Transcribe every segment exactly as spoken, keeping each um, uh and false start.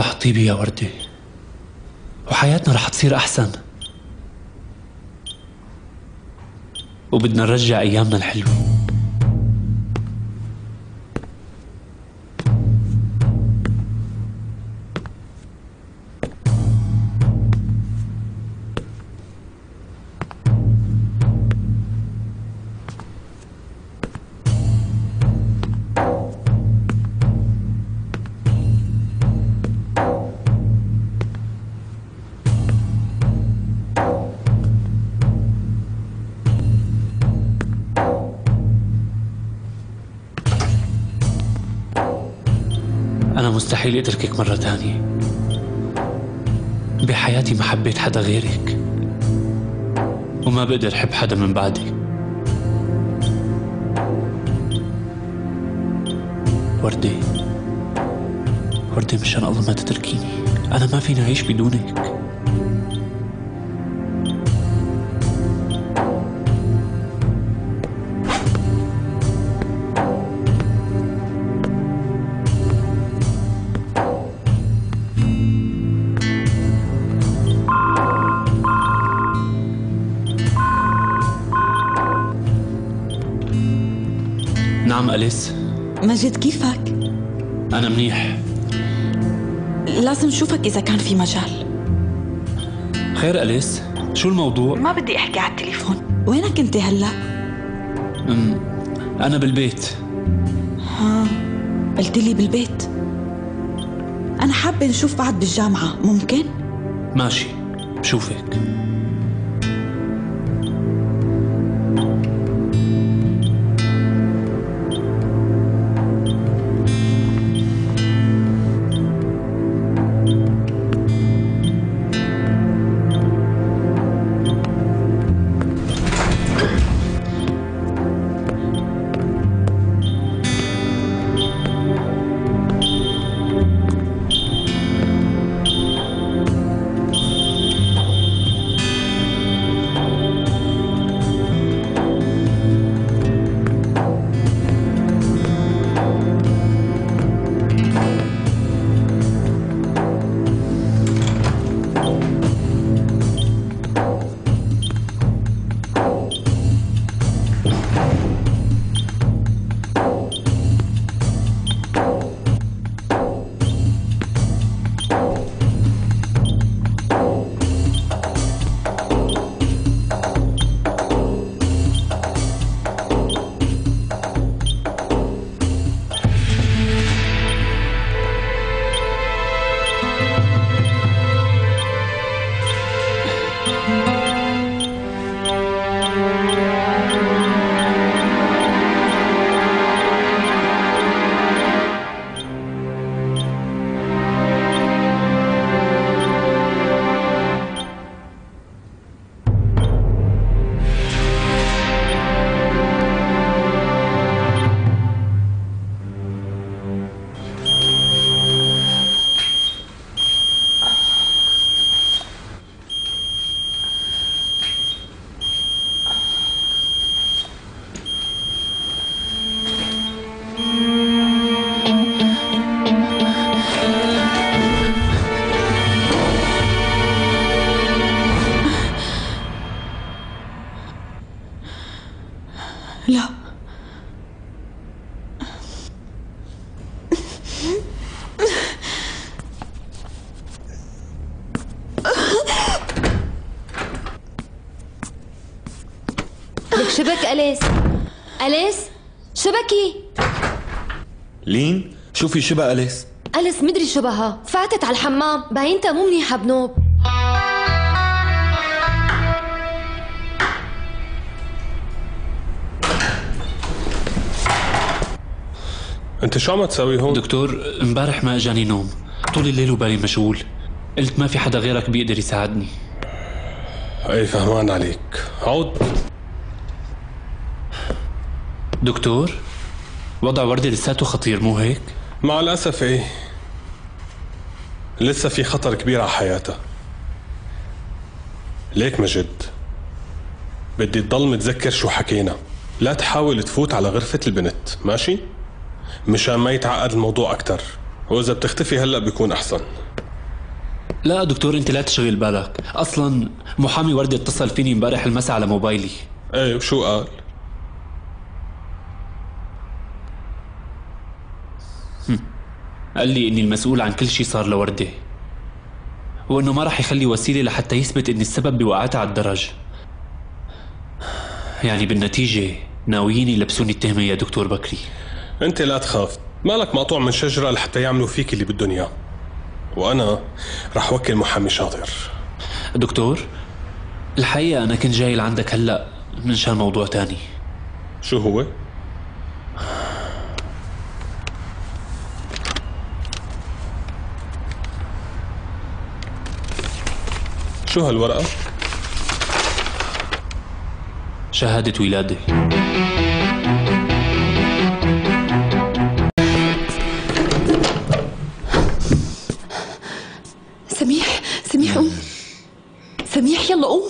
رح تطيبي يا وردي وحياتنا رح تصير أحسن، وبدنا نرجع أيامنا الحلوة. مستحيل اتركك مرة تانية، بحياتي ما حبيت حدا غيرك وما بقدر حب حدا من بعدك. وردي وردي مشان الله ما تتركيني، أنا ما فيني أعيش بدونك. نعم أليس. مجد كيفك؟ أنا منيح. لازم نشوفك إذا كان في مجال. خير أليس، شو الموضوع؟ ما بدي أحكي على التليفون. وينك أنت هلأ؟ أم أنا بالبيت. ها قلت لي بالبيت. أنا حابة نشوف بعض بالجامعة، ممكن؟ ماشي، بشوفك. شبك أليس؟ أليس؟ شبكي؟ لين؟ شو في شبه أليس؟ أليس مدري شبهها، فاتت على الحمام، باينتها مو منيحة بنوب. أنت شو عم تساوي هون؟ دكتور، امبارح ما إجاني نوم، طول الليل وبالي مشغول، قلت ما في حدا غيرك بيقدر يساعدني. أي فهمان عليك، عود. دكتور، وضع وردي لساته خطير مو هيك؟ مع الأسف إيه، لسه في خطر كبير على حياتها. ليك مجد، بدي تضل متذكر شو حكينا، لا تحاول تفوت على غرفة البنت، ماشي؟ مشان ما يتعقد الموضوع أكتر، وإذا بتختفي هلأ بيكون أحسن. لا دكتور انت لا تشغل بالك، اصلا محامي وردي اتصل فيني امبارح المساء على موبايلي. ايه وشو قال؟ قال لي اني المسؤول عن كل شيء صار لوردي، وانه ما راح يخلي وسيله لحتى يثبت اني السبب بوقعتها على الدرج. يعني بالنتيجه ناويين يلبسوني التهمه يا دكتور بكري. انت لا تخاف، مالك مقطوع من شجره لحتى يعملوا فيك اللي بدهم اياه، وانا راح وكل محامي شاطر. دكتور الحقيقه انا كنت جاي لعندك هلا من شان موضوع تاني. شو هو؟ شو هالورقة؟ شهادة ولادة. سميح، سميح قوم. سميح يلا قوم.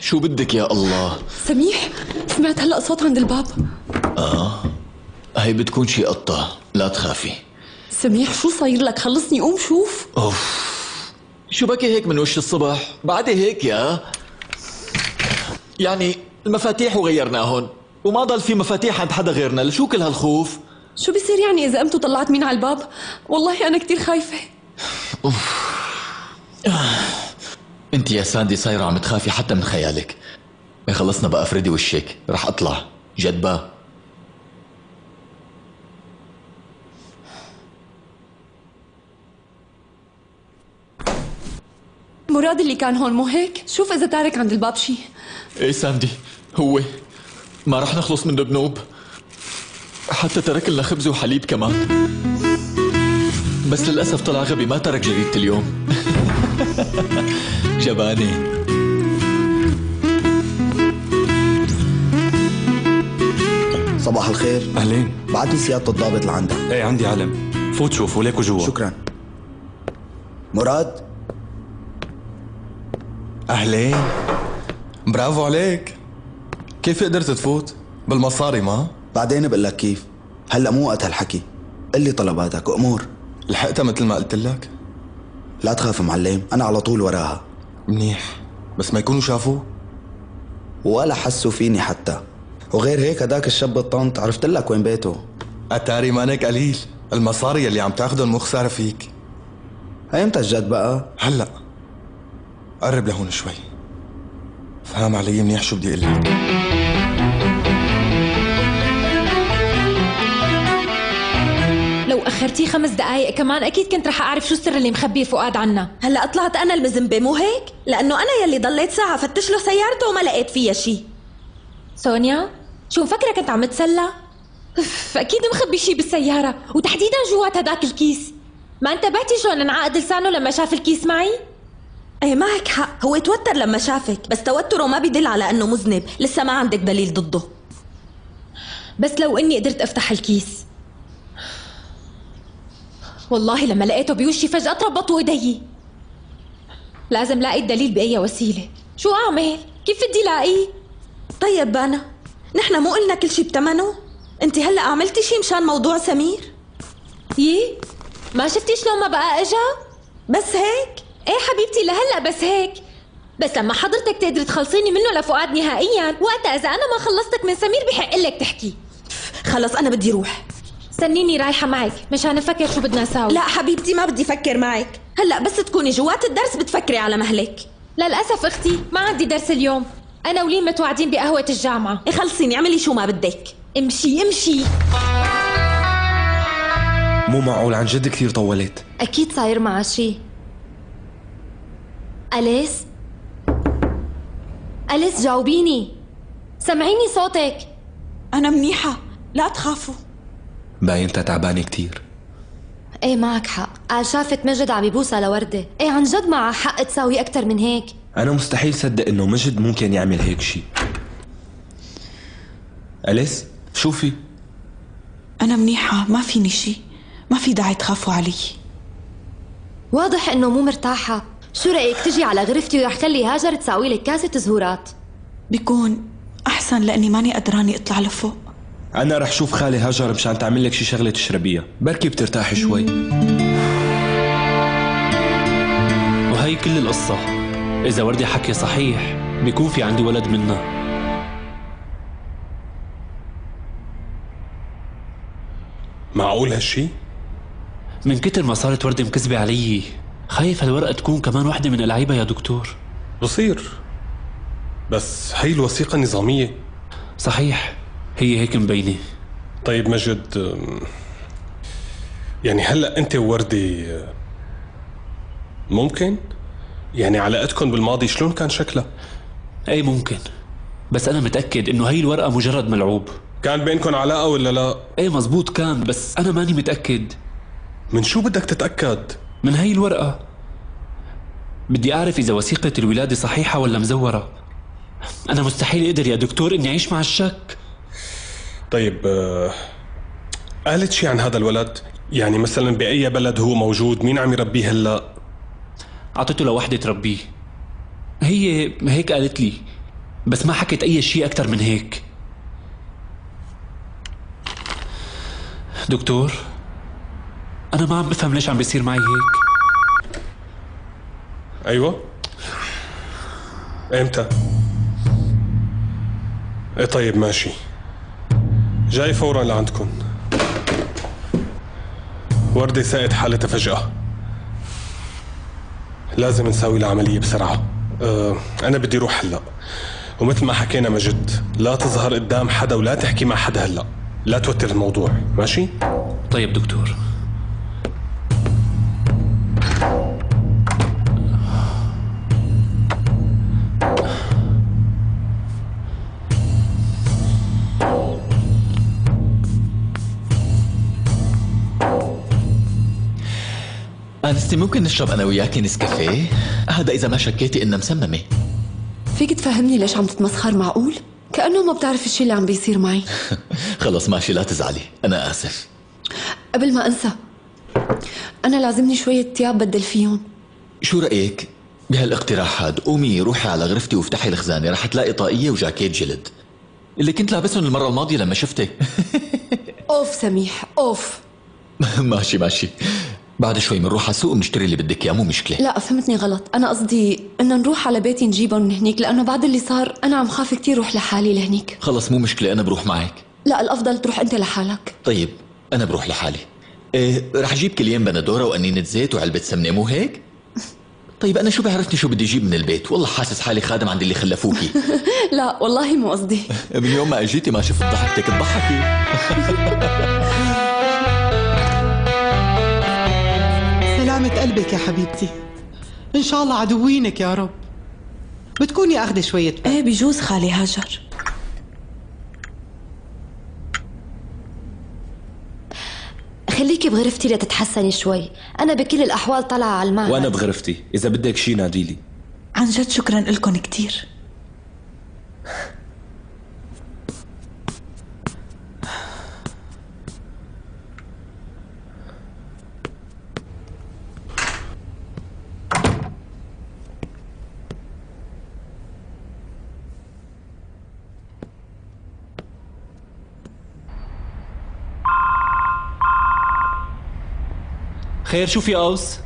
شو بدك يا الله؟ سميح سمعت هلا صوت عند الباب. اه هي بتكون شي قطة، لا تخافي. سميح شو صاير لك؟ خلصني قوم شوف. اوف شو بكي هيك من وش الصبح؟ بعدي هيك يا يعني المفاتيح وغيرناهن وما ضل في مفاتيح عند حدا غيرنا، لشو كل هالخوف؟ شو بصير يعني إذا قمت وطلعت مين على الباب؟ والله أنا كتير خايفة. أوف. أنت يا ساندي صايرة عم تخافي حتى من خيالك. خلصنا بقى فردي وشك، رح أطلع جدبة. مراد اللي كان هون مو هيك؟ شوف إذا تارك عند الباب شي. إيه ساندي هو، ما رح نخلص منه بنوب، حتى ترك لنا خبز وحليب كمان، بس للأسف طلع غبي ما ترك جريدة اليوم. جباني. صباح الخير. أهلين. بعتني سيادة الضابط لعندك. إيه عندي علم، فوت شوفوا ليكوا جوا. شكرا. مراد أهلين. برافو عليك، كيف قدرت تفوت؟ بالمصاري ما؟ بعدين بقول لك كيف، هلا مو وقت هالحكي، قل لي طلباتك وأمور. لحقتها مثل ما قلت لك؟ لا تخاف معلم، أنا على طول وراها. منيح، بس ما يكونوا شافوا؟ ولا حسوا فيني حتى، وغير هيك هداك الشاب الطنط عرفت لك وين بيته. أتاري مانك قليل، المصاري اللي عم تاخذهم مو خسارة فيك. أيمتى الجد بقى؟ هلا. قرب لهون شوي. فهم علي منيح شو بدي اقول لك. لو اخرتيه خمس دقائق كمان اكيد كنت رح اعرف شو السر اللي مخبيه فؤاد عنا. هلا طلعت انا المذنبه مو هيك؟ لانه انا يلي ضليت ساعه فتش له سيارته وما لقيت فيها شي. سونيا شو مفكره كنت عم تسلى؟ اكيد مخبي شي بالسياره وتحديدا جوات هداك الكيس. ما انتبهتي شلون انعقد لسانه لما شاف الكيس معي؟ ايه معك حق، هو توتر لما شافك، بس توتره ما بيدل على انه مذنب، لسه ما عندك دليل ضده. بس لو اني قدرت افتح الكيس. والله لما لقيته بيوشي فجأة تربطوا ايدي. لازم لاقي الدليل بأي وسيلة، شو اعمل؟ كيف بدي لاقيه؟ طيب بانا، نحن مو قلنا كل شي بتمنه؟ انت هلا عملتي شي مشان موضوع سمير؟ يي؟ ما شفتي شلون ما بقى اجا؟ بس هيك؟ ايه حبيبتي لهلا بس هيك، بس لما حضرتك تقدر تخلصيني منه لفؤاد نهائيا، وقتها اذا انا ما خلصتك من سمير بحق لك تحكي. خلص انا بدي روح. استنيني رايحه معك مشان نفكر شو بدنا نساوي. لا حبيبتي ما بدي افكر معك، هلا بس تكوني جوات الدرس بتفكري على مهلك. للاسف اختي ما عندي درس اليوم، انا ولين متوعدين بقهوه الجامعه. خلصيني اعملي شو ما بدك. امشي امشي. مو معقول عن جد كثير طولت. اكيد صاير معها شي. أليس؟ أليس جاوبيني، سمعيني صوتك. أنا منيحة، لا تخافوا. باين انت تعبانة كتير. إيه معك حق، قال شافت مجد عم يبوسها لوردة. إيه عن جد معها حق تساوي أكتر من هيك. أنا مستحيل صدق إنه مجد ممكن يعمل هيك شيء. أليس شوفي. أنا منيحة، ما فيني شيء، ما في داعي تخافوا علي. واضح إنه مو مرتاحة، شو رأيك تجي على غرفتي ويحكلي هاجر تساوي لك كاسة زهورات؟ بيكون أحسن لأني ماني قدراني أطلع لفوق. أنا رح شوف خالي هاجر مشان تعمل لك شي شغلة تشربيها، بركي بترتاحي شوي. كل القصة. إذا وردي حكي صحيح بيكون في عندي ولد منها. معقول هالشي؟ من كتر ما صارت وردي مكذبة علي خايف هالورقة تكون كمان وحدة من ألعيبها يا دكتور. بصير، بس هي الوثيقة نظامية. صحيح، هي هيك مبينة. طيب مجد، يعني هلأ أنت ووردي ممكن؟ يعني علاقتكم بالماضي شلون كان شكلها؟ أي ممكن، بس أنا متأكد إنه هي الورقة مجرد ملعوب. كان بينكم علاقة ولا لا؟ إيه مزبوط كان، بس أنا ماني متأكد. من شو بدك تتأكد؟ من هي الورقة. بدي أعرف إذا وثيقة الولادة صحيحة ولا مزورة. أنا مستحيل أقدر يا دكتور إني أعيش مع الشك. طيب، قالت شي عن هذا الولد؟ يعني مثلا بأي بلد هو موجود؟ مين عم يربيه هلا؟ أعطيته لوحدة تربيه، هي هيك قالت لي، بس ما حكت أي شيء أكثر من هيك. دكتور، أنا ما عم بفهم ليش عم بيصير معي هيك. أيوة؟ إمتى؟ إيه طيب ماشي، جاي فورا لعندكم. وردي ساءت حالتها فجأة، لازم نساوي العملية بسرعة. أه أنا بدي روح هلأ، ومثل ما حكينا مجد لا تظهر قدام حدا ولا تحكي مع حدا هلأ، لا توتر الموضوع، ماشي؟ طيب دكتور. أنستي ممكن نشرب أنا وياكي نسكافيه؟ هذا إذا ما شكيتي إنها مسممة. فيك تفهمني ليش عم تتمسخر؟ معقول؟ كأنه ما بتعرف الشيء اللي عم بيصير معي. خلص ماشي، لا تزعلي، أنا آسف. قبل ما أنسى، أنا لازمني شوية ثياب بدل فيهم. شو رأيك بهالاقتراح هاد؟ قومي روحي على غرفتي وافتحي الخزانة، رح تلاقي طاقية وجاكيت جلد اللي كنت لابسهم المرة الماضية لما شفتك. أوف سميح، أوف. ماشي ماشي، بعد شوي بنروح على السوق بنشتري اللي بدك اياه، مو مشكله. لا فهمتني غلط، انا قصدي انه نروح على بيتي نجيبهم من هنيك، لانه بعد اللي صار انا عم خاف كثير روح لحالي لهنيك. خلص مو مشكله، انا بروح معك. لا الافضل تروح انت لحالك. طيب انا بروح لحالي. إيه رح اجيب كليان بندوره وقنينه زيت وعلبه سمنه، مو هيك؟ طيب انا شو بعرفني شو بدي اجيب من البيت؟ والله حاسس حالي خادم عند اللي خلفوكي. لا والله مو قصدي. من يوم ما اجيتي ما شفت ضحكتك، تضحكي. سلامة قلبك يا حبيبتي، إن شاء الله عدوينك يا رب. بتكوني أخذة شوية بقى. إيه بجوز خالي هاجر. خليكي بغرفتي لتتحسني شوي، أنا بكل الأحوال طالعة على المعهد. وأنا بغرفتي، إذا بدك شي ناديلي. عن جد شكراً لكم كتير. خير، شو في اوس؟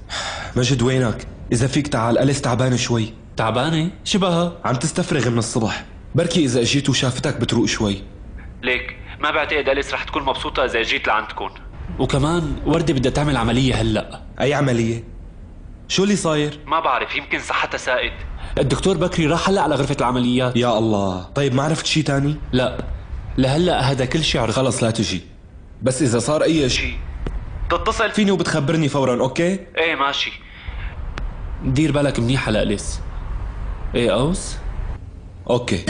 مجد وينك؟ إذا فيك تعال، أليس تعبانة شوي. تعبانة؟ شبهها؟ عم تستفرغ من الصبح، بركي إذا اجيت وشافتك بتروق شوي. ليك ما بعتقد أليس رح تكون مبسوطة إذا اجيت لعندكم. وكمان وردي بدها تعمل عملية هلأ. أي عملية؟ شو اللي صاير؟ ما بعرف، يمكن صحتها سائد. الدكتور بكري راح هلأ على غرفة العمليات. يا الله، طيب ما عرفت شي تاني؟ لا لهلأ هذا كل شي عرفت. خلص لا تجي، بس إذا صار أي شي بتتصل فيني وبتخبرني فورا، اوكي؟ ايه ماشي. دير بالك منيح على أليس. ايه اوس؟ اوكي.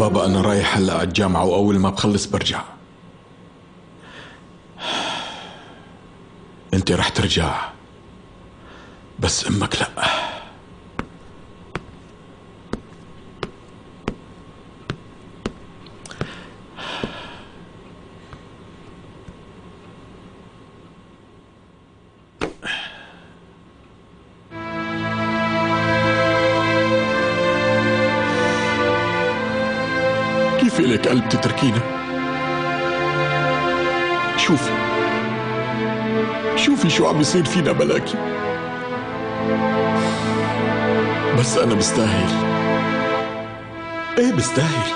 بابا انا رايح هلا على الجامعة، واول ما بخلص برجع. انت رح ترجع، بس امك لا. رأيي بتتركينا. شوفي شوفي شو عم بيصير فينا ملاكي. بس أنا بستاهل. إيه بستاهل.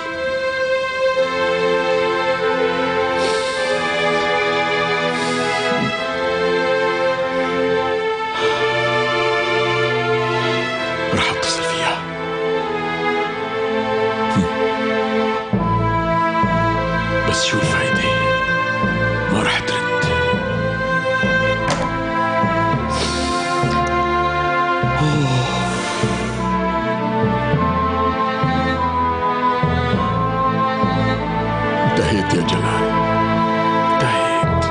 رح أتصل فيها. بس شو الفايدة؟ ما رح ترد. انتهيت يا جلال، انتهيت.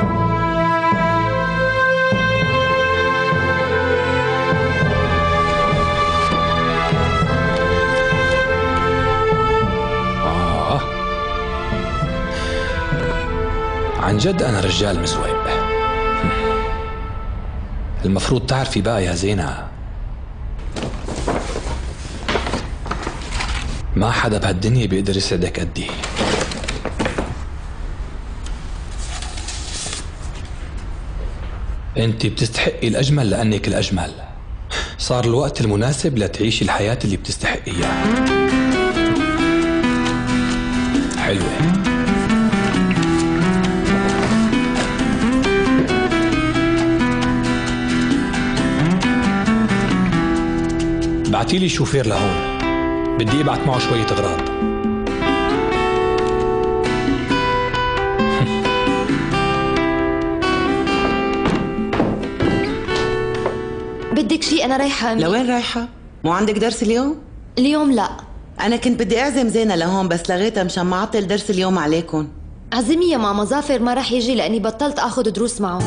آه عن جد أنا رجال مزويب. المفروض تعرفي بقى يا زينة، ما حدا بهالدنيا بيقدر يسعدك قدي. انت بتستحقي الاجمل لانك الاجمل. صار الوقت المناسب لتعيشي الحياه اللي بتستحقيها. حلوه. بعتيلي شوفير لهون، بدي ابعت معه شويه اغراض. بدك شيء؟ أنا رايحة. لوين رايحة؟ مو عندك درس اليوم؟ اليوم لا. أنا كنت بدي أعزم زينة لهون بس لغيتها مشان ما أعطل درس اليوم عليكم. عزمي يا ماما، ظافر ما راح يجي لأني بطلت آخذ دروس معه.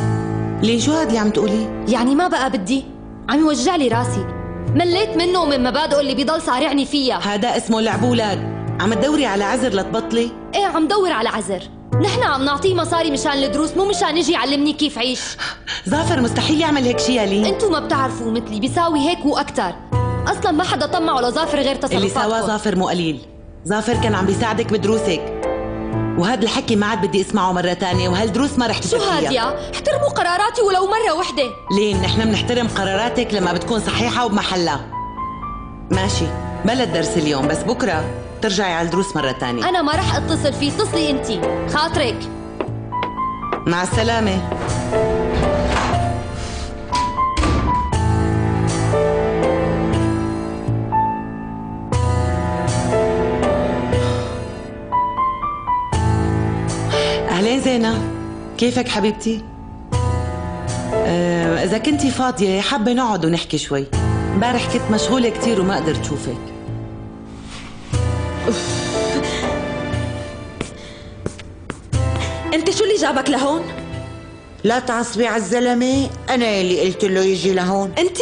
ليه؟ شو هاد اللي عم تقوليه؟ يعني ما بقى بدي، عم يوجع لي راسي، مليت منه ومن مبادئه اللي بيضل صارعني فيها. هذا اسمه لعب أولاد. عم تدوري على عذر لتبطلي؟ إيه عم دور على عذر. نحن عم نعطيه مصاري مشان الدروس، مو مشان يجي يعلمني كيف عيش. ظافر مستحيل يعمل هيك شيء يا لين. انتم ما بتعرفوا مثلي، بيساوي هيك واكثر. اصلا ما حدا طمعه لظافر غير تصرفاته. اللي سواه ظافر مو قليل. ظافر كان عم بيساعدك بدروسك، وهذا الحكي ما عاد بدي اسمعه مره ثانيه، وهالدروس ما رح تسمعيها. شو هادية؟ احترموا قراراتي ولو مره وحده. لين نحن بنحترم قراراتك لما بتكون صحيحه وبمحلها. ماشي، بلا الدرس اليوم، بس بكره ترجعي على الدروس مرة تانية. أنا ما رح أتصل فيه، اتصلي أنتي، خاطرك. مع السلامة. أهلين زينة، كيفك حبيبتي؟ أه، إذا كنتي فاضية حابة نقعد ونحكي شوي. امبارح كنت مشغولة كتير وما قدرت شوفك. انت شو اللي جابك لهون؟ لا تعصبي على الزلمه، انا اللي قلت له يجي لهون. انت؟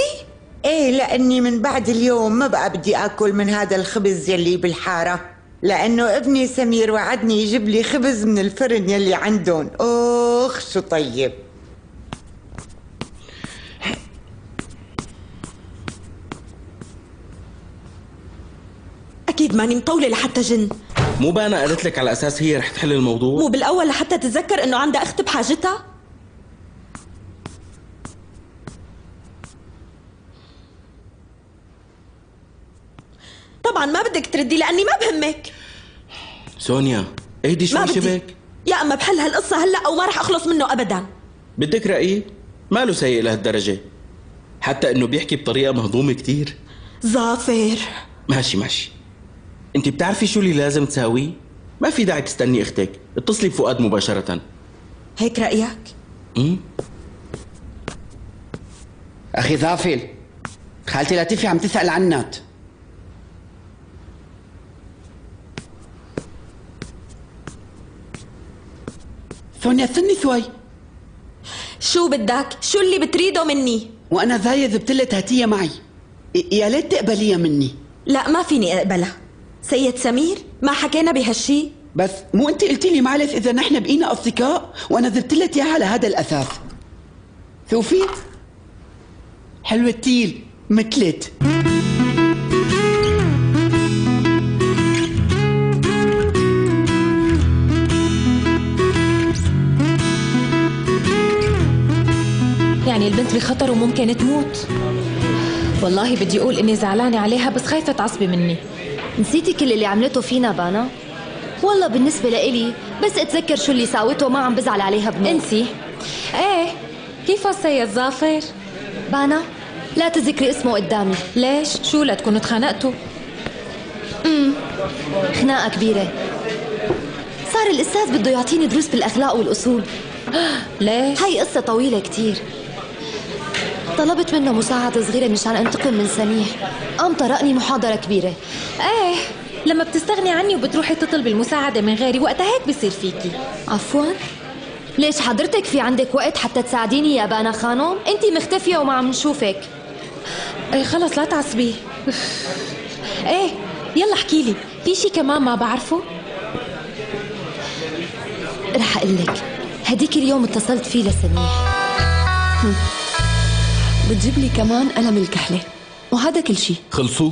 ايه، لاني من بعد اليوم ما بقى بدي اكل من هذا الخبز يلي بالحاره، لانه ابني سمير وعدني يجيب لي خبز من الفرن يلي عندهم. اوخ شو طيب. أكيد ماني مطولة لحتى جن. مو بانا قالت لك على أساس هي رح تحل الموضوع؟ مو بالأول لحتى تتذكر إنه عندها أخت بحاجتها؟ طبعاً ما بدك تردي لأني ما بهمك. سونيا، اهدي شوي شبك. يا أما بحل هالقصة هلا أو ما رح أخلص منه أبداً. بدك رأيي؟ ماله سيء لهالدرجة، حتى إنه بيحكي بطريقة مهضومة كتير. ظافر. ماشي ماشي، انت بتعرفي شو اللي لازم تساويه؟ ما في داعي تستني اختك، اتصلي بفؤاد مباشرة. هيك رأيك؟ امم اخي ظافر، خالتي لطيفة عم تسأل عنك. سونيا استني شوي. شو بدك؟ شو اللي بتريده مني؟ وانا زايد زبطلة هاتية معي، يا ليت تقبليها مني. لا ما فيني اقبلها. سيد سمير ما حكينا بهالشي؟ بس مو انت قلتي لي معلش اذا نحن بقينا اصدقاء، وانا ذبت لك اياها على هذا الاساس. شوفي حلوه التيل مثلت. يعني البنت بخطر وممكن تموت. والله بدي اقول اني زعلانه عليها بس خايفه تعصبي مني. نسيتي كل اللي عملته فينا بانا؟ والله بالنسبه لإلي بس اتذكر شو اللي ساوته ما عم بزعل عليها بموت. انسي؟ ايه. كيف السيد ظافر؟ بانا لا تذكري اسمه قدامي. ليش؟ شو لتكونوا اتخانقتوا؟ امم خناقه كبيره. صار الاستاذ بده يعطيني دروس بالاخلاق والاصول. ليش؟ هي قصه طويله كثير. طلبت منه مساعدة صغيرة مشان انتقم من سميح، قام طرقني محاضرة كبيرة. ايه، لما بتستغني عني وبتروحي تطلبي المساعدة من غيري وقتها هيك بصير فيكي. عفوا؟ ليش حضرتك في عندك وقت حتى تساعديني يا بانا خانم؟ انتي مختفية وما عم نشوفك. ايه خلص لا تعصبي. ايه، يلا احكي لي، في شي كمان ما بعرفه؟ رح اقول لك، هديك اليوم اتصلت فيه لسميح. بتجيب لي كمان قلم الكحله وهذا كل شيء. خلصوا؟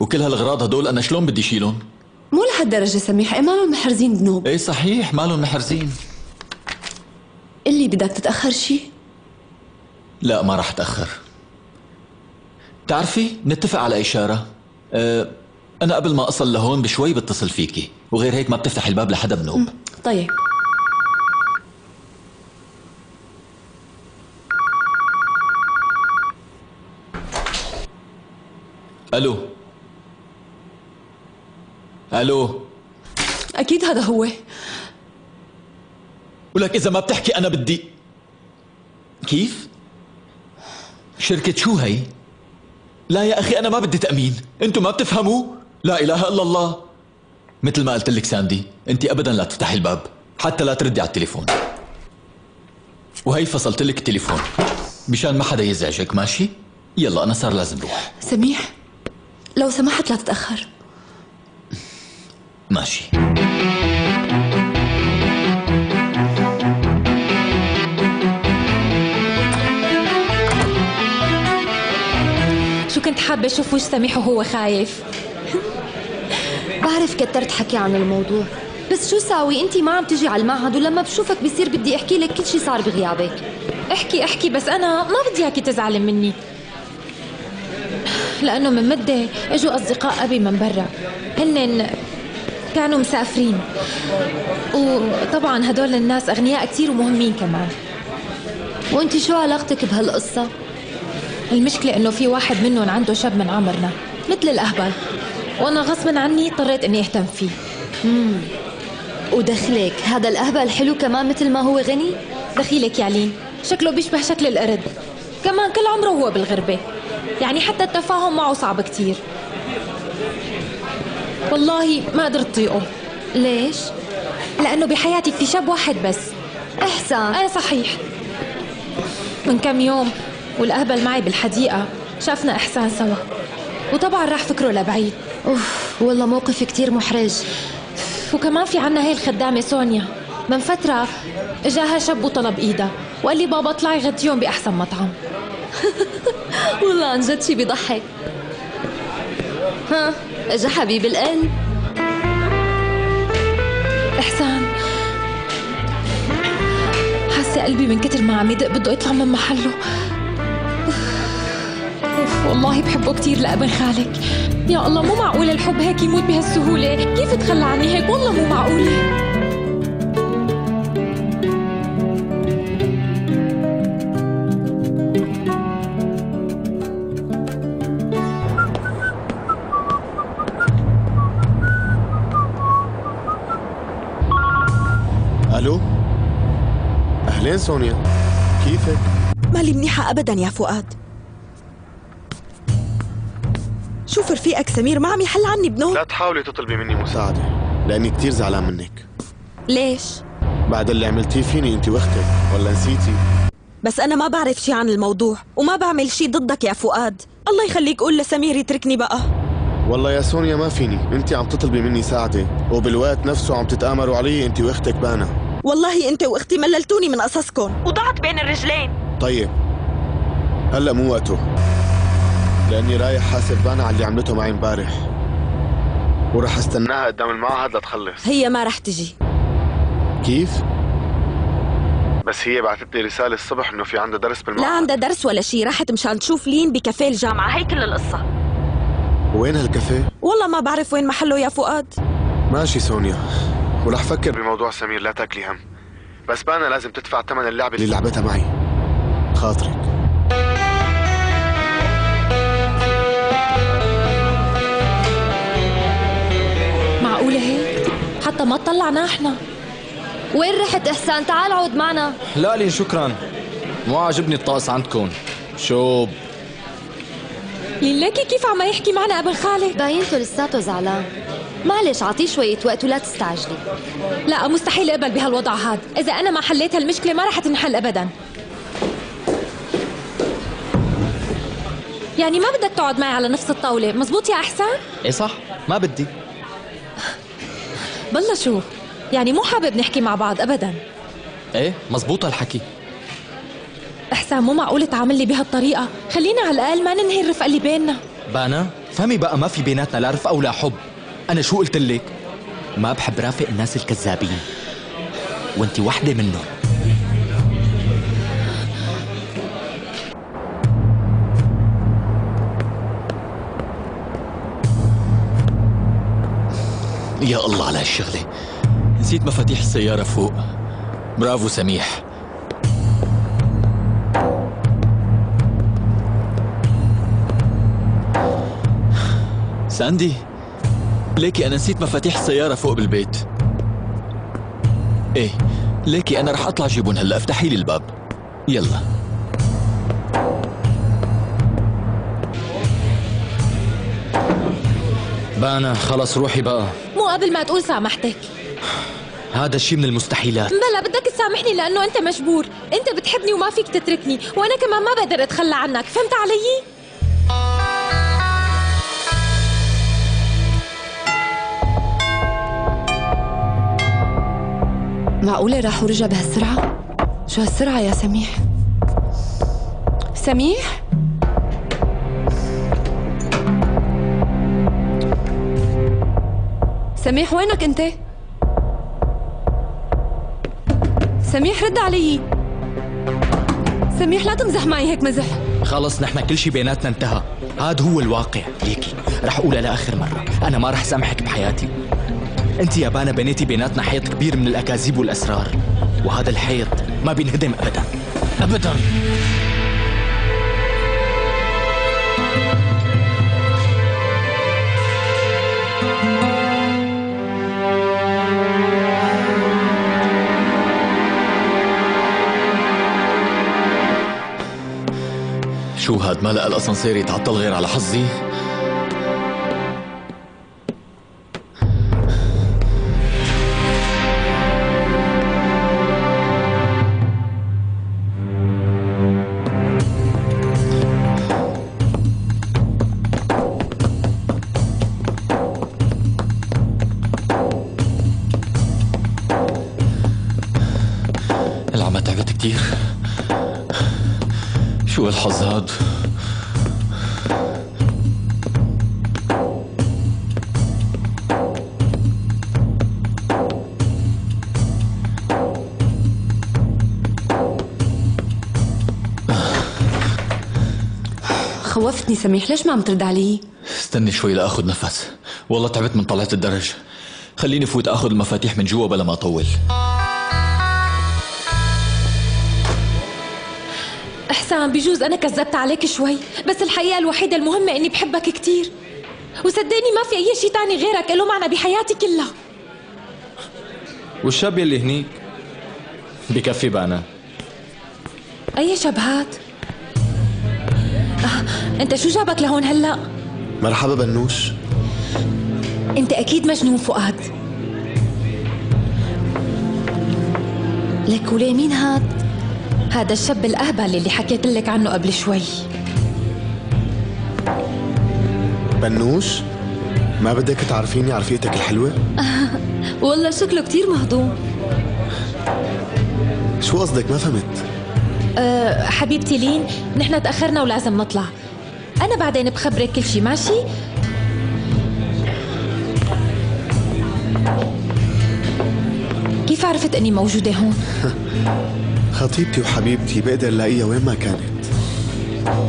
وكل هالاغراض هدول انا شلون بدي شيلهم؟ مو لهالدرجه سميح، ايه مالهم محرزين ذنوب. ايه صحيح مالهم محرزين. اللي بدك تتاخر شيء؟ لا ما راح اتاخر. بتعرفي نتفق على اشاره. أه انا قبل ما اصل لهون بشوي بتصل فيكي، وغير هيك ما بتفتح الباب لحدا بنوب. طيب الو الو اكيد هذا هو. ولك اذا ما بتحكي انا بدي. كيف؟ شركة شو هي؟ لا يا اخي انا ما بدي تأمين، انتم ما بتفهموا؟ لا اله الا الله. مثل ما قلت لك ساندي، انت ابدا لا تفتحي الباب، حتى لا تردي على التليفون. وهي فصلت لك التليفون مشان ما حدا يزعجك، ماشي؟ يلا انا صار لازم روح. سميح لو سمحت لا تتأخر. ماشي. شو كنت حابة أشوف وجه سميح وهو خايف؟ بعرف كترت حكي عن الموضوع، بس شو ساوي أنت ما عم تجي على المعهد، ولما بشوفك بصير بدي أحكي لك كل شي صار بغيابك. احكي احكي بس أنا ما بدي إياكي تزعلي مني، لأنه من مدة اجوا أصدقاء أبي من برا، هن كانوا مسافرين، وطبعا هدول الناس أغنياء كثير ومهمين كمان. وأنت شو علاقتك بهالقصة؟ المشكلة إنه في واحد منهم عنده شاب من عمرنا مثل الأهبل، وأنا غصبا عني اضطريت إني أهتم فيه. امم ودخلك هذا الأهبل حلو كمان مثل ما هو غني؟ دخيلك يا لين شكله بيشبه شكل القرد، كمان كل عمره هو بالغربة، يعني حتى التفاهم معه صعب كتير. والله ما قدرت طيقه. ليش؟ لأنه بحياتي في شاب واحد بس. احسان. ايه صحيح. من كم يوم والأهبل معي بالحديقة شافنا احسان سوا، وطبعا راح فكره لبعيد. اوف والله موقف كتير محرج. وكمان في عنا هي الخدامة سونيا، من فترة اجاها شاب وطلب ايدها وقال لي بابا اطلعي غديهم بأحسن مطعم. والله عن جد شي بيضحك. ها اجا حبيب القلب. احسان حاسه قلبي من كتر ما عم يدق بده يطلع من محله. أوف والله بحبه كثير لابن خالك. يا الله مو معقول الحب هيك يموت بهالسهوله، كيف تخلى عني هيك؟ والله مو معقوله. ليه سونيا؟ كيفك؟ مالي منيحة أبداً يا فؤاد. شوف رفيقك سمير ما عم يحل عني بنوم. لا تحاولي تطلبي مني مساعدة، لأني كتير زعلان منك. ليش؟ بعد اللي عملتيه فيني أنت وأختك، ولا نسيتي؟ بس أنا ما بعرف شي عن الموضوع، وما بعمل شي ضدك يا فؤاد، الله يخليك قول لسمير يتركني بقى. والله يا سونيا ما فيني، أنت عم تطلبي مني ساعدة، وبالوقت نفسه عم تتآمروا علي أنت وأختك بانا. والله انت واختي مللتوني من قصصكم وضعت بين الرجلين. طيب هلا مو وقته، لاني رايح حاسب بانا على اللي عملته معي امبارح، وراح استناها قدام المعهد لتخلص. هي ما راح تجي. كيف؟ بس هي بعثت لي رساله الصبح انه في عندها درس بالمعهد. لا عندها درس ولا شيء، راحت مشان تشوف لين بكافيه الجامعه، هي كل القصه. وين هالكافيه؟ والله ما بعرف وين محله يا فؤاد. ماشي سونيا، ورح فكر بموضوع سمير، لا تاكلي هم. بس بانا لازم تدفع ثمن اللعبه اللي لعبتها معي. خاطرك. معقولة هيك؟ حتى ما طلعنا احنا. وين رحت احسان؟ تعال عود معنا. لا لي شكرا، مو عاجبني الطقس عندكم. شوب لين ليكي كيف عم يحكي معنا ابن خالد؟ باينته لساته زعلان. معلش اعطيه شوية وقت ولا تستعجلي. لا مستحيل اقبل بهالوضع هذا، إذا أنا ما حليت هالمشكلة ما رح تنحل أبدا. يعني ما بدك تقعد معي على نفس الطاولة، مزبوط يا أحسان؟ إيه صح، ما بدي. بالله شوف، يعني مو حابب نحكي مع بعض أبدا. إيه مزبوط هالحكي. أحسان مو معقول تعامل لي بهالطريقة، خلينا على الأقل ما ننهي الرفقة اللي بيننا. بانا، فهمي بقى ما في بيناتنا لا رفقة ولا حب. أنا شو قلت لك؟ ما بحب رافق الناس الكذابين، وأنت واحدة منهم. يا الله على هالشغلة، نسيت مفاتيح السيارة فوق. برافو سميح. ساندي ليكي أنا نسيت مفاتيح السيارة فوق بالبيت. إيه ليكي أنا رح أطلع جيبون هلا، افتحي لي الباب يلا. بانا خلص روحي بقى، مو قبل ما تقول سامحتك. هذا الشيء من المستحيلات. بلا بدك تسامحني لأنه أنت مجبور، أنت بتحبني وما فيك تتركني، وأنا كمان ما بقدر أتخلى عنك، فهمت علي؟ معقولة راح ورجع بهالسرعة؟ شو هالسرعة يا سميح؟ سميح؟ سميح وينك أنت؟ سميح رد علي. سميح لا تمزح معي هيك مزح. خلص نحن كل شيء بيناتنا انتهى، هاد هو الواقع. ليكي رح أقولها لآخر مرة، أنا ما رح سامحك بحياتي. انت يا بانا بنيتي بيناتنا حيط كبير من الاكاذيب والاسرار، وهذا الحيط ما بينهدم ابدا ابدا. شو هاد؟ ما لقى الاسانسير يتعطل غير على حظي. شو الحظ هاد؟ خوفتني سميح، ليش ما عم ترد علي؟ استني شوي لأخذ نفس، والله تعبت من طلعت الدرج. خليني فوت أخذ المفاتيح من جوا بلا ما أطول. أحسان بجوز أنا كذبت عليك شوي، بس الحقيقة الوحيدة المهمة إني بحبك كتير، وصدقني ما في أي شيء تاني غيرك له معنى بحياتي كلها. والشاب يلي هنيك؟ بكفي بانا. أي شبهات؟ آه، أنت شو جابك لهون هلأ؟ مرحبا بنوش. أنت أكيد مجنون فؤاد. لك وليه مين هاد؟ هذا الشاب الأهبل اللي حكيت لك عنه قبل شوي. بنوش ما بدك تعرفيني عرفيتك الحلوة؟ والله شكله كتير مهضوم. شو قصدك ما فهمت؟ أه حبيبتي لين نحن تأخرنا ولازم نطلع، أنا بعدين بخبرك كل شي ماشي؟ كيف عرفت أني موجودة هون؟ خطيبتي وحبيبتي بقدر الاقيها وين ما كانت.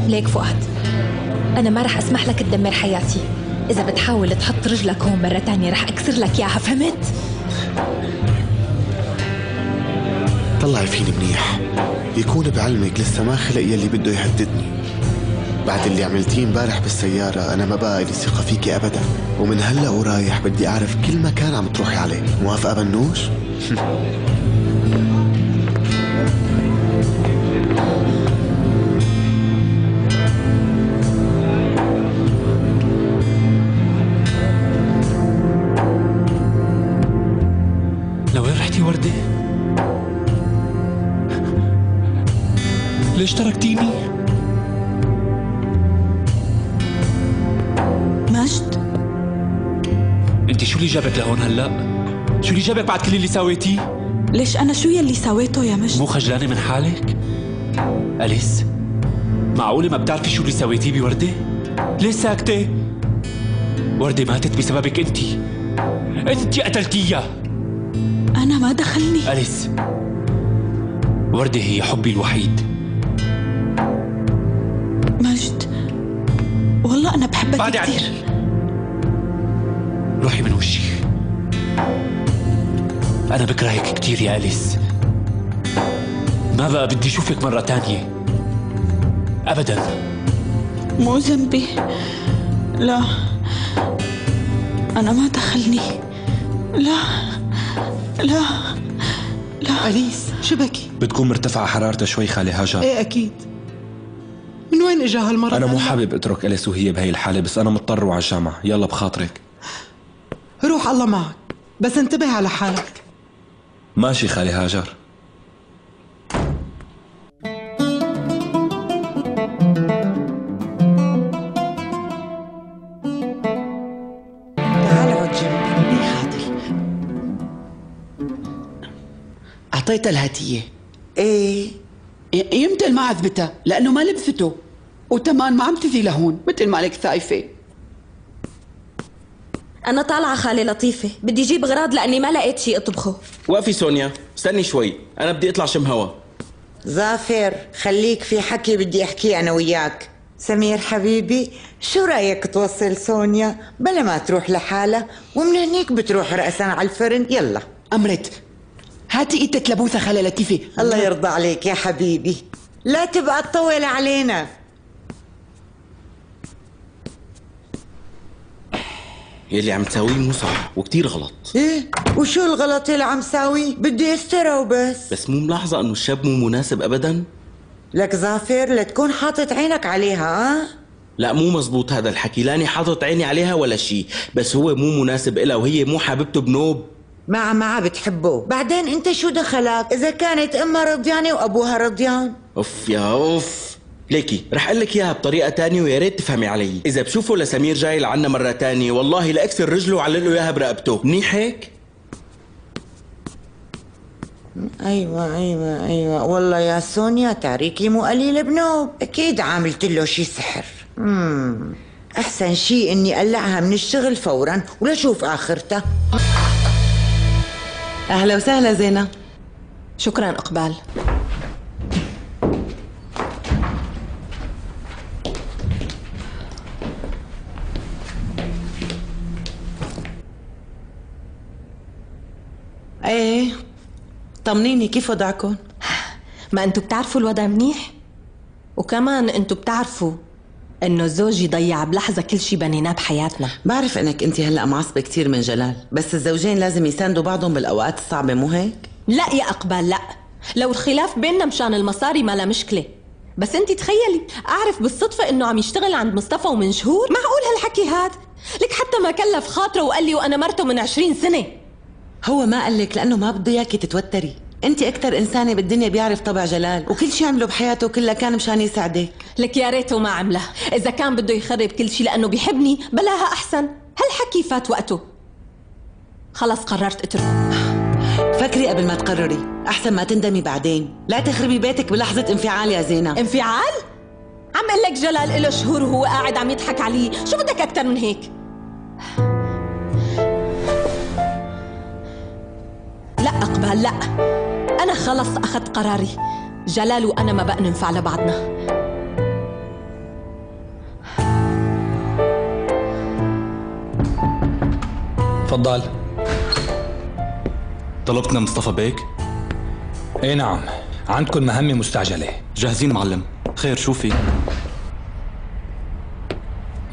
ليك فؤاد، انا ما رح اسمح لك تدمر حياتي. اذا بتحاول تحط رجلك هون مره ثانيه رح اكسر لك اياها، فهمت؟ طلعي فيني منيح، يكون بعلمك لسه ما خلق يلي بده يهددني. بعد اللي عملتيه امبارح بالسياره انا ما بقى لي ثقه فيكي ابدا، ومن هلا ورايح بدي اعرف كل مكان عم تروحي عليه. موافقه بنوش؟ لوين رحتي وردي؟ ليش تركتيني؟ مجد، انت شو اللي جابك لهون هلا؟ شو اللي جابك بعد كل اللي سويتيه؟ ليش انا شو يلي سويته يا مجد؟ مو خجلانه من حالك؟ أليس، معقوله ما بتعرفي شو اللي سويتيه بوردي؟ ليش ساكته؟ وردي ماتت بسببك انت. انت قتلتيها. انا ما دخلني. أليس، وردي هي حبي الوحيد. مجد، والله انا بحبك كثير. روحي من وجهي. أنا بكرهك كتير يا أليس، ما بقى بدي أشوفك مرة تانية أبداً. مو ذنبي، لا، أنا ما دخلني، لا لا لا. أليس، شبكي؟ بتكون مرتفعة حرارتها شوي خالة هاجر. إيه أكيد. من وين إجا هالمرة؟ أنا مو حابب أترك أليس وهي بهي الحالة، بس أنا مضطر وعلى الجامعة. يلا بخاطرك، روح، الله معك، بس انتبه على حالك. ماشي خالي هاجر. تعال اقعد جنبي منيح. عادل، اعطيتها الهدية. ايه يمتى ما عذبتها لانه ما لبثته، وتمان ما عم تجي لهون مثل ما عليك خايفة. أنا طالعة خالة لطيفة، بدي جيب غراض لأني ما لقيت شيء أطبخه. وقفي سونيا، استني شوي، أنا بدي أطلع شم هوا. ظافر، خليك في حكي بدي أحكيه أنا وياك. سمير حبيبي، شو رأيك توصل سونيا بلا ما تروح لحالها، ومن هنيك بتروح رأسا على الفرن؟ يلا. أمرت، هاتي إيدك لبوسة خالة لطيفة. الله يرضى عليك يا حبيبي، لا تبقى تطول علينا. يلي عم تساويه مو صح وكتير غلط. ايه وشو الغلط اللي عم ساويه؟ بدي استره وبس. بس مو ملاحظه انه الشاب مو مناسب ابدا؟ لك ظافر، لا تكون حاطط عينك عليها. اه لا، مو مزبوط هذا الحكي، لاني حاطط عيني عليها ولا شيء، بس هو مو مناسب إلها وهي مو حاببته بنوب. مع مع بتحبه، بعدين انت شو دخلك اذا كانت امها رضيانه وابوها رضيان؟ اوف يا اوف. ليكي رح اقول لك اياها بطريقه ثانيه ويا ريت تفهمي علي. اذا بشوفه لسمير جاي لعنا مره ثانيه والله لاكسر رجله وعلله اياها برقبته. منيح هيك؟ ايوه ايوه ايوه. والله يا سونيا تعريكي مو قليله بنوب، اكيد عاملت له شي سحر. امم احسن شي اني قلعها من الشغل فورا ولاشوف اخرتها. اهلا وسهلا زينه. شكرا اقبال. ايه طمنيني، كيف وضعكم؟ ما انتو بتعرفوا الوضع منيح، وكمان انتو بتعرفوا انه زوجي ضيع بلحظه كل شيء بنيناه بحياتنا. بعرف انك انت هلا معصبه كثير من جلال، بس الزوجين لازم يساندوا بعضهم بالاوقات الصعبه، مو هيك؟ لا يا اقبال، لا، لو الخلاف بيننا مشان المصاري ما لا مشكله، بس انت تخيلي اعرف بالصدفه انه عم يشتغل عند مصطفى ومن شهور. معقول هالحكي هاد؟ لك حتى ما كلف خاطره وقال لي وانا مرته من عشرين سنه. هو ما قال لك لانه ما بده اياكي تتوتري، انت اكثر انسانه بالدنيا بيعرف طبع جلال، وكل شيء عمله بحياته كله كان مشان يساعدك. لك يا ريته ما عمله، اذا كان بده يخرب كل شيء لانه بيحبني بلاها احسن. هالحكي فات وقته، خلص قررت اتركه. فكري قبل ما تقرري، احسن ما تندمي بعدين. لا تخربي بيتك بلحظه انفعال يا زينه. انفعال؟ عم قلك جلال له شهور وهو قاعد عم يضحك عليه، شو بدك اكثر من هيك؟ لا أقبل، لا، أنا خلص أخذت قراري. جلال وأنا ما بقى ننفع لبعضنا. تفضل. طلبتنا مصطفى بيك؟ اي نعم، عندكم مهمة مستعجلة. جاهزين معلم، خير شو في؟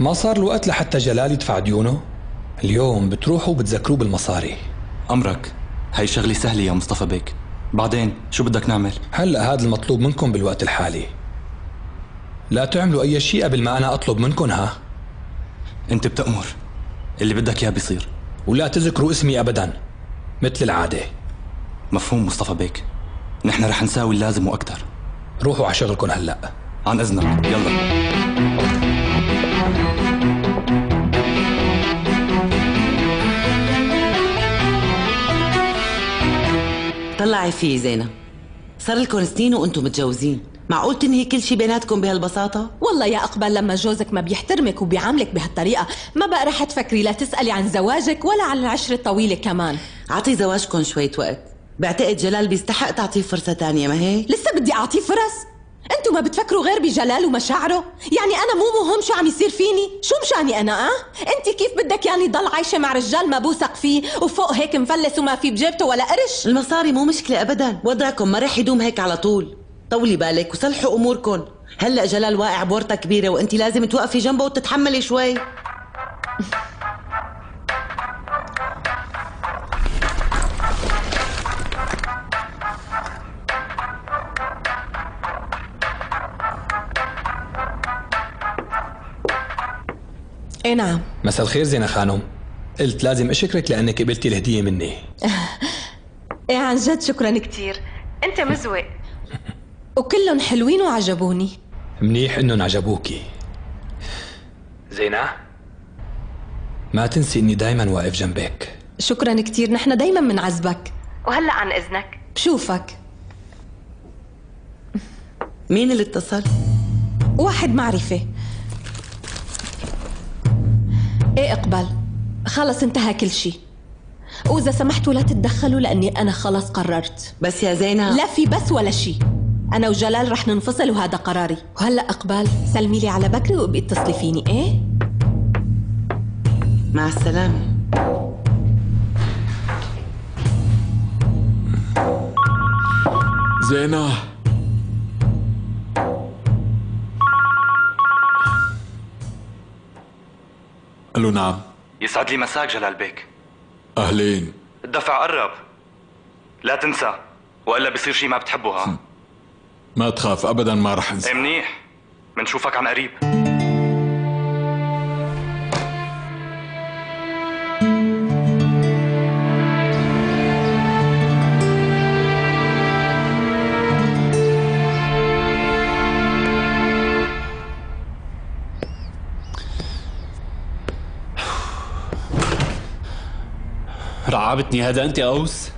ما صار الوقت لحتى جلال يدفع ديونه؟ اليوم بتروحوا وبتذكروه بالمصاري. أمرك، هاي شغلة سهلة يا مصطفى بيك. بعدين شو بدك نعمل؟ هلأ هذا المطلوب منكم بالوقت الحالي. لا تعملوا أي شيء قبل ما أنا أطلب منكم. ها؟ أنت بتأمر، اللي بدك إياه بيصير. ولا تذكروا اسمي أبداً مثل العادة. مفهوم مصطفى بيك، نحن رح نساوي اللازم وأكثر. روحوا على شغلكم هلأ. عن إذنك، يلا. طلعي فيه زينة، صار لكم سنين وانتم متجوزين، معقول تنهي كل شيء بيناتكم بهالبساطة؟ والله يا اقبال، لما جوزك ما بيحترمك وبيعاملك بهالطريقة ما بقى رح تفكري لا تسألي عن زواجك ولا عن العشرة الطويلة. كمان اعطي زواجكم شوية وقت، بعتقد جلال بيستحق تعطيه فرصة تانية. ما هي لسه بدي اعطيه فرص؟ انتم ما بتفكروا غير بجلال ومشاعره؟ يعني انا مو مهم شو عم يصير فيني؟ شو مشاني انا؟ اه انت كيف بدك يعني ضل عايشه مع رجال ما بوثق فيه وفوق هيك مفلس وما في بجيبته ولا قرش؟ المصاري مو مشكله ابدا، وضعكم ما رح يدوم هيك على طول. طولي بالك وصلحوا اموركم. هلا جلال واقع بورطه كبيره وانت لازم توقفي جنبه وتتحملي شوي. اي نعم. مساء الخير زينة خانم، قلت لازم اشكرك لانك قبلتي الهدية مني. ايه عن جد شكرا كثير، انت مزوق. وكلهم حلوين وعجبوني. منيح انهم عجبوكي. زينة ما تنسي اني دايما واقف جنبك. شكرا كثير، نحن دايما منعزبك. وهلا عن اذنك بشوفك. مين اللي اتصل؟ واحد معرفة. ايه اقبال، خلص انتهى كل شيء، واذا سمحتوا لا تتدخلوا لاني انا خلص قررت. بس يا زينة. لا في بس ولا شيء، انا وجلال رح ننفصل وهذا قراري. وهلا اقبال سلمي لي على بكري وابقي اتصلي فيني. ايه مع السلامة. زينة قال له نعم. يسعد لي مساك جلال بيك. أهلين. الدفع قرب، لا تنسى وإلا بيصير شيء ما بتحبه. ما تخاف أبدا، ما رح انسى. منيح، منشوفك عن قريب. رعبتني. هذا انت اوس؟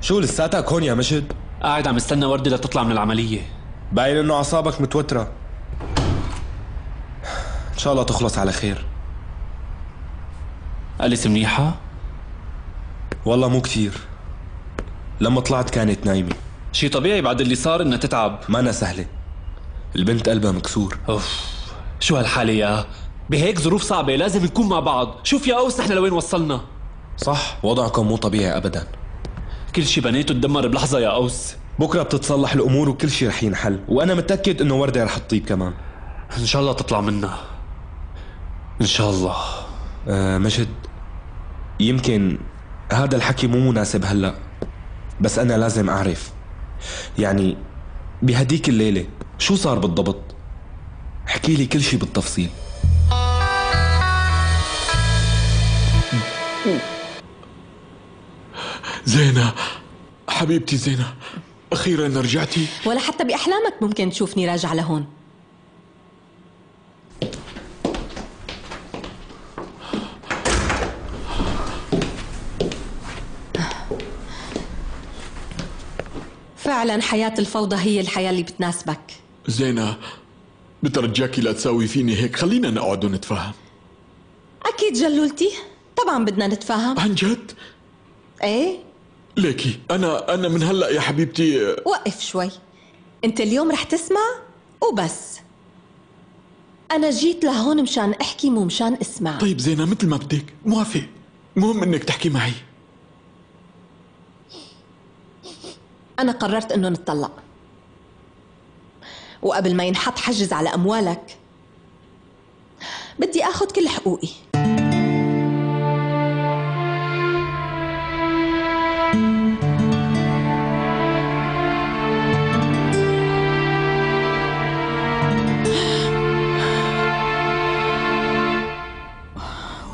شو لساتك هون يا مجد؟ قاعد عم استنى وردي لتطلع من العمليه. باين انه اعصابك متوتره. ان شاء الله تخلص على خير. أليس منيحه؟ والله مو كثير، لما طلعت كانت نايمه. شي طبيعي بعد اللي صار انها تتعب. ما أنا سهله، البنت قلبها مكسور. اوف شو هالحاله يا، بهيك ظروف صعبه لازم نكون مع بعض. شوف يا اوس نحن لوين وصلنا. صح، وضعكم مو طبيعي ابدا. كل شيء بنيته تدمر بلحظه يا اوس. بكره بتتصلح الامور وكل شيء رح ينحل، وانا متاكد انه وردي رح تطيب كمان. ان شاء الله تطلع منا ان شاء الله. آه مجد، يمكن هذا الحكي مو مناسب هلا، بس انا لازم اعرف يعني بهديك الليله شو صار بالضبط. احكي لي كل شيء بالتفصيل. زينة حبيبتي، زينة أخيرا رجعتي. ولا حتى بأحلامك ممكن تشوفني راجعة لهون. فعلا حياة الفوضى هي الحياة اللي بتناسبك. زينة بترجاكي لا تساوي فيني هيك، خلينا نقعد ونتفاهم. أكيد جلولتي، طبعا بدنا نتفاهم. عن جد؟ ايه ليكي أنا أنا من هلأ يا حبيبتي. وقف شوي، أنت اليوم رح تسمع وبس. أنا جيت لهون مشان أحكي مو مشان أسمع. طيب زينة مثل ما بدك، موافق، مهم إنك تحكي معي. أنا قررت إنه نتطلق، وقبل ما ينحط حجز على أموالك بدي آخذ كل حقوقي.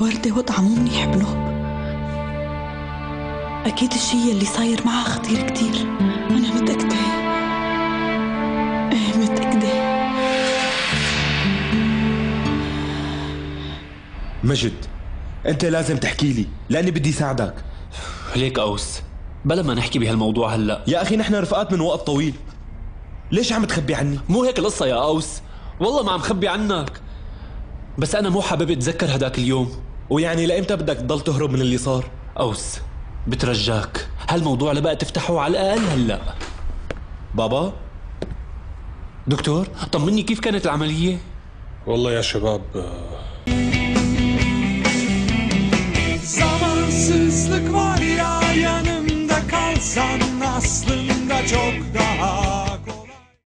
وردي وضعها مو منيح بنوب، أكيد الشيء اللي صاير معها خطير كتير. أنا متأكدة، إيه متأكدة. مجد أنت لازم تحكي لي لأني بدي ساعدك. ليك أوس، بلا ما نحكي بهالموضوع هلأ. يا أخي نحن رفقات من وقت طويل، ليش عم تخبي عني؟ مو هيك القصة يا أوس، والله ما عم خبي عنك، بس أنا مو حابب أتذكر هداك اليوم. ويعني لإمتى بدك تضل تهرب من اللي صار؟ أوس بترجاك هالموضوع لبقى تفتحه على الأقل هلأ. بابا دكتور طمني، كيف كانت العملية؟ والله يا شباب zamansızlık var ya yanımda kalsan aslında çok daha